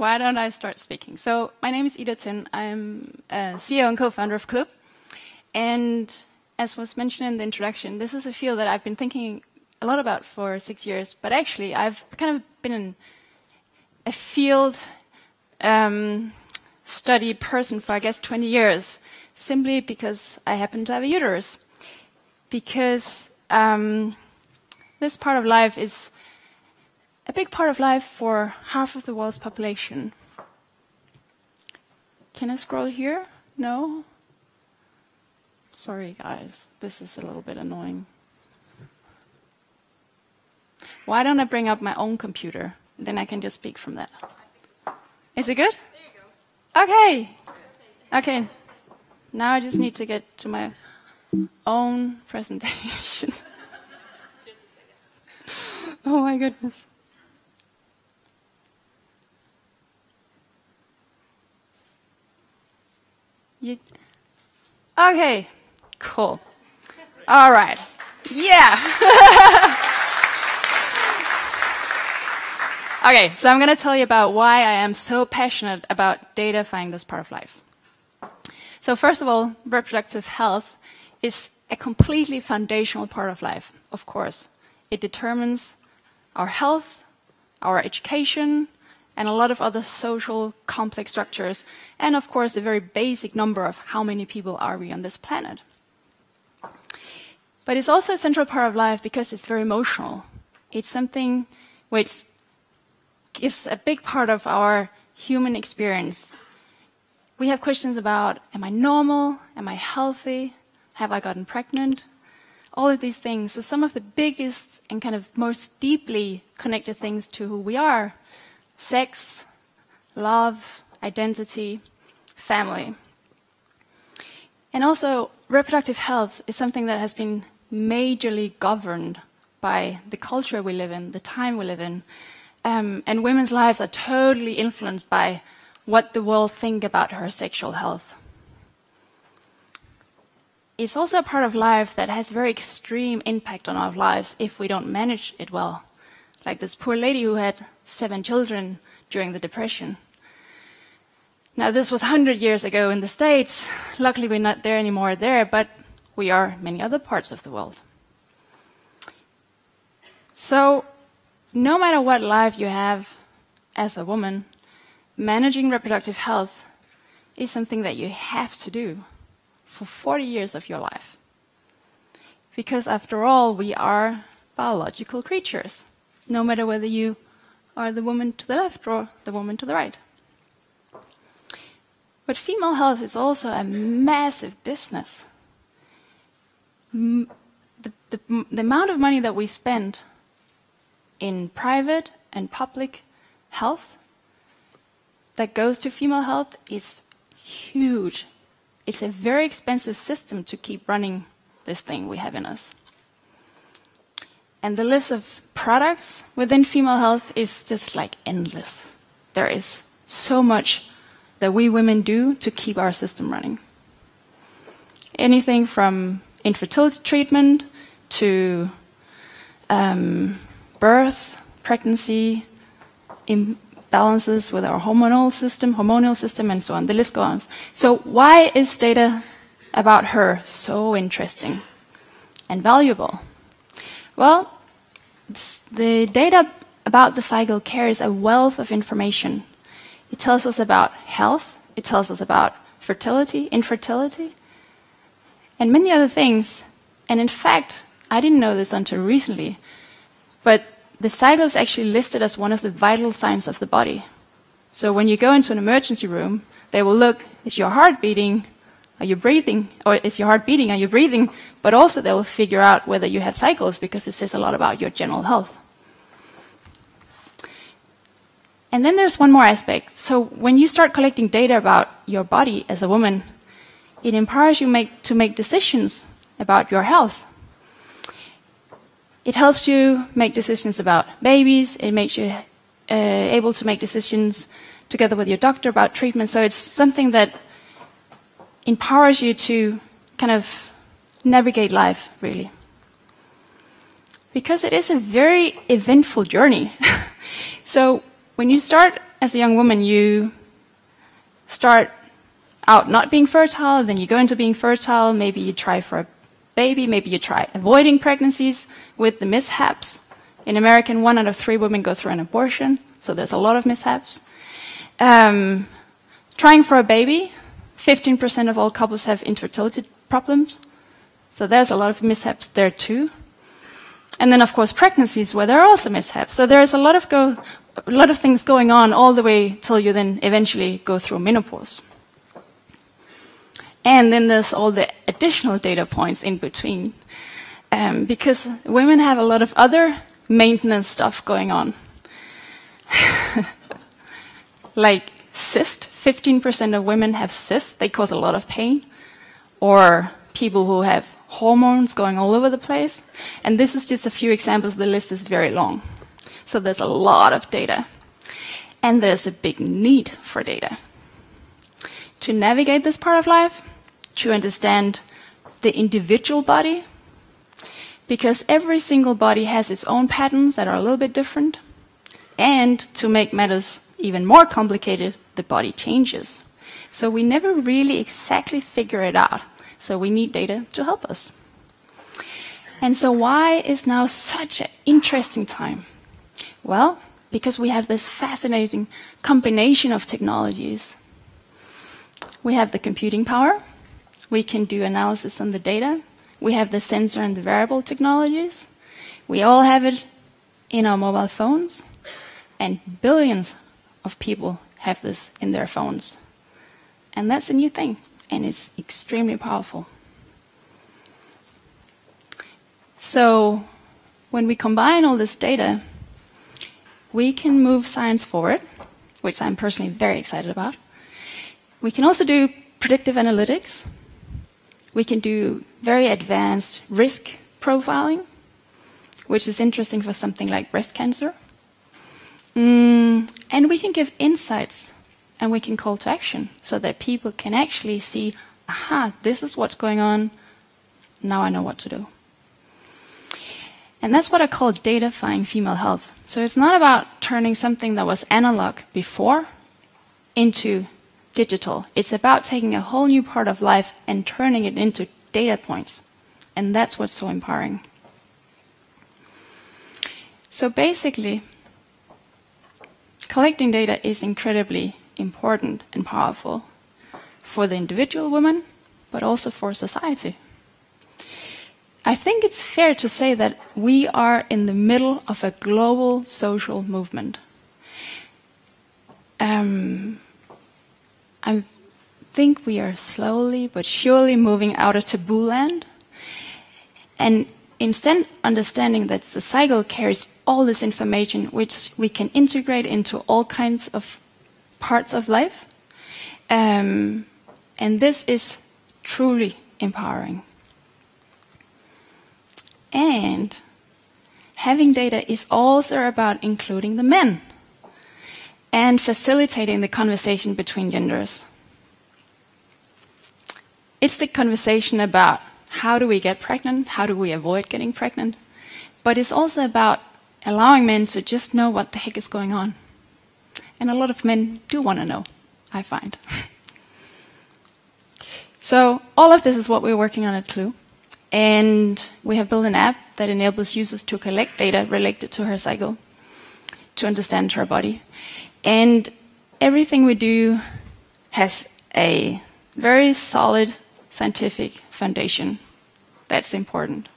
Why don't I start speaking? So my name is Ida Tin. I'm CEO and co-founder of Clue. And as was mentioned in the introduction, this is a field that I've been thinking a lot about for 6 years. But actually, I've kind of been in a field study person for, I guess, 20 years, simply because I happen to have a uterus. Because this part of life is a big part of life for half of the world's population. Can I scroll here? No? Sorry, guys. This is a little bit annoying. Why don't I bring up my own computer? Then I can just speak from that. Is it good? There you go. Okay. Okay. Now I just need to get to my own presentation. Oh, my goodness. Okay, cool. All right. Yeah. Okay, so I'm going to tell you about why I am so passionate about datafying this part of life. So first of all, reproductive health is a completely foundational part of life, of course. It determines our health, our education, and a lot of other social complex structures, and of course the very basic number of how many people are we on this planet. But it's also a central part of life because it's very emotional. It's something which gives a big part of our human experience. We have questions about, am I normal? Am I healthy? Have I gotten pregnant? All of these things. So some of the biggest and kind of most deeply connected things to who we are: sex, love, identity, family. And also, reproductive health is something that has been majorly governed by the culture we live in, the time we live in. And women's lives are totally influenced by what the world thinks about her sexual health. It's also a part of life that has very extreme impact on our lives if we don't manage it well. Like this poor lady who had 7 children during the Depression. Now, this was 100 years ago in the States. Luckily, we're not there anymore there, but we are many other parts of the world. So, no matter what life you have as a woman, managing reproductive health is something that you have to do for 40 years of your life. Because after all, we are biological creatures. No matter whether you are the woman to the left or the woman to the right. But female health is also a massive business. The amount of money that we spend in private and public health that goes to female health is huge. It's a very expensive system to keep running this thing we have in us. And the list of products within female health is just like endless. There is so much that we women do to keep our system running. Anything from infertility treatment to birth, pregnancy, imbalances with our hormonal system, and so on. The list goes on. So why is data about her so interesting and valuable? Well, the data about the cycle carries a wealth of information. It tells us about health, it tells us about fertility, infertility, and many other things. And in fact, I didn't know this until recently, but the cycle is actually listed as one of the vital signs of the body. So when you go into an emergency room, they will look, is your heart beating? Are you breathing? Or is your heart beating? Are you breathing? But also they will figure out whether you have cycles because it says a lot about your general health. And then there's one more aspect. So when you start collecting data about your body as a woman, it empowers you to make decisions about your health. It helps you make decisions about babies. It makes you able to make decisions together with your doctor about treatment. So it's something that empowers you to kind of navigate life, really. Because it is a very eventful journey. So when you start as a young woman, you start out not being fertile, then you go into being fertile, maybe you try for a baby, maybe you try avoiding pregnancies with the mishaps. In America, 1 out of 3 women go through an abortion, so there's a lot of mishaps. Trying for a baby, 15% of all couples have infertility problems, so there's a lot of mishaps there too. And then, of course, pregnancies, where there are also mishaps. So there's a lot of things going on all the way till you then eventually go through menopause. And then there's all the additional data points in between, because women have a lot of other maintenance stuff going on. Like cyst, 15% of women have cysts, they cause a lot of pain, or people who have hormones going all over the place. And this is just a few examples, the list is very long. So there's a lot of data. And there's a big need for data. To navigate this part of life, to understand the individual body, because every single body has its own patterns that are a little bit different. And to make matters even more complicated, the body changes. So we never really exactly figure it out. So we need data to help us. And so why is now such an interesting time? Well, because we have this fascinating combination of technologies. We have the computing power. We can do analysis on the data. We have the sensor and the wearable technologies. We all have it in our mobile phones. And billions of people have this in their phones. And that's a new thing. And it's extremely powerful. So when we combine all this data, we can move science forward, which I'm personally very excited about. We can also do predictive analytics. We can do very advanced risk profiling, which is interesting for something like breast cancer. And we can give insights and we can call to action so that people can actually see, aha, this is what's going on, now I know what to do. And that's what I call datafying female health. So it's not about turning something that was analog before into digital. It's about taking a whole new part of life and turning it into data points. And that's what's so empowering. So basically, collecting data is incredibly important and powerful for the individual woman, but also for society. I think it's fair to say that we are in the middle of a global social movement. I think we are slowly but surely moving out of taboo land, and instead understanding that the cycle carries all this information which we can integrate into all kinds of parts of life, and this is truly empowering. And having data is also about including the men and facilitating the conversation between genders. It's the conversation about how do we get pregnant, how do we avoid getting pregnant, but it's also about allowing men to just know what the heck is going on. And a lot of men do want to know, I find. So all of this is what we're working on at Clue. And we have built an app that enables users to collect data related to her cycle, to understand her body. And everything we do has a very solid scientific foundation. That's important.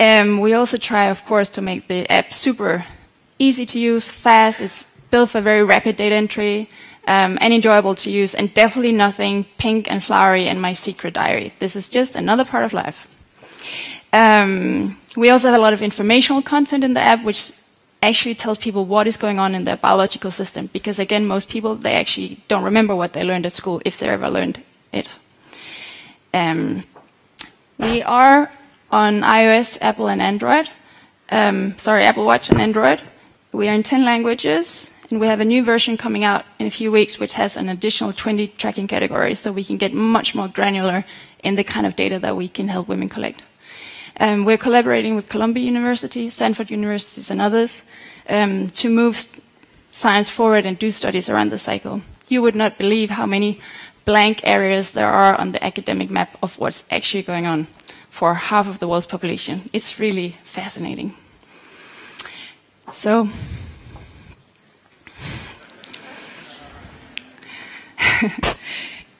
We also try, of course, to make the app super easy to use, fast. It's built for very rapid data entry, and enjoyable to use, and definitely nothing pink and flowery and my secret diary. This is just another part of life. We also have a lot of informational content in the app, which actually tells people what is going on in their biological system, because again, most people, they actually don't remember what they learned at school, if they ever learned it. We are on iOS, Apple, and Android. Sorry, Apple Watch and Android. We are in 10 languages, and we have a new version coming out in a few weeks, which has an additional 20 tracking categories, so we can get much more granular in the kind of data that we can help women collect. We're collaborating with Columbia University, Stanford University, and others to move science forward and do studies around the cycle, you would not believe how many blank areas there are on the academic map of what's actually going on for half of the world's population. It's really fascinating. So,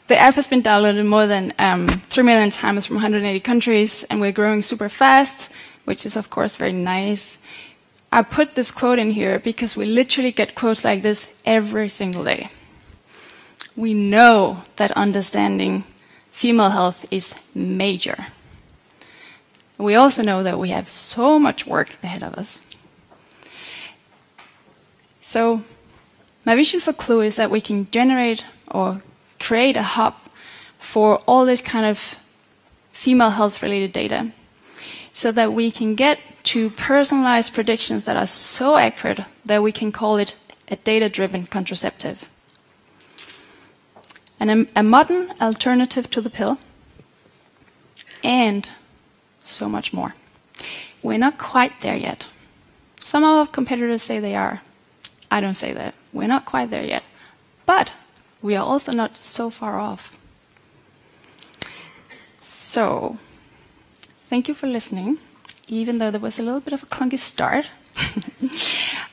the app has been downloaded more than 3 million times from 180 countries, and we're growing super fast, which is of course very nice. I put this quote in here because we literally get quotes like this every single day. We know that understanding female health is major. We also know that we have so much work ahead of us. So my vision for Clue is that we can generate or create a hub for all this kind of female health related data, so that we can get to personalized predictions that are so accurate that we can call it a data-driven contraceptive. And a modern alternative to the pill, and so much more. We're not quite there yet. Some of our competitors say they are. I don't say that. We're not quite there yet. But we are also not so far off. So, thank you for listening, even though there was a little bit of a clunky start.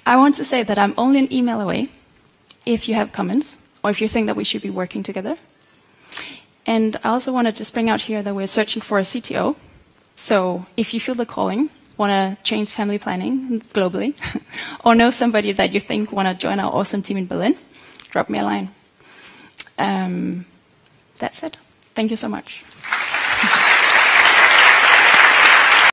I want to say that I'm only an email away if you have comments or if you think that we should be working together. And I also wanted to bring out here that we're searching for a CTO. So if you feel the calling, want to change family planning globally, or know somebody that you think want to join our awesome team in Berlin, drop me a line. That's it. Thank you so much.